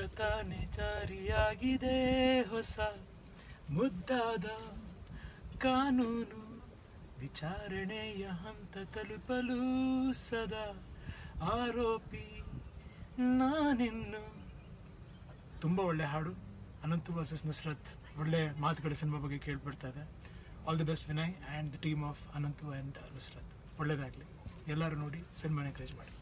ಜಗತಾನೆ ಜಾರಿಯಾಗಿದೆ ಹೊಸ ಮುದ್ದಾದ ಕಾನೂನು ವಿಚಾರಣೆಯ ಹಂತ ತಲುಪಲು ಸದಾ ಆರೋಪಿ ನಾನಿನ್ನು. ತುಂಬ ಒಳ್ಳೆ ಹಾಡು, ಅನಂತು ವರ್ಸಸ್ ನುಸ್ರತ್, ಒಳ್ಳೆ ಮಾತುಗಳು ಸಿನಿಮಾ ಬಗ್ಗೆ ಕೇಳ್ಬಿಡ್ತಾರೆ. All the best Vinay and the team of Ananthu and Nusrat. ಒಳ್ಳೆಯದಾಗಲಿ, ಎಲ್ಲರೂ ನೋಡಿ ಸಿನಿಮಾನ ಎಂಕರೇಜ್ ಮಾಡಿ.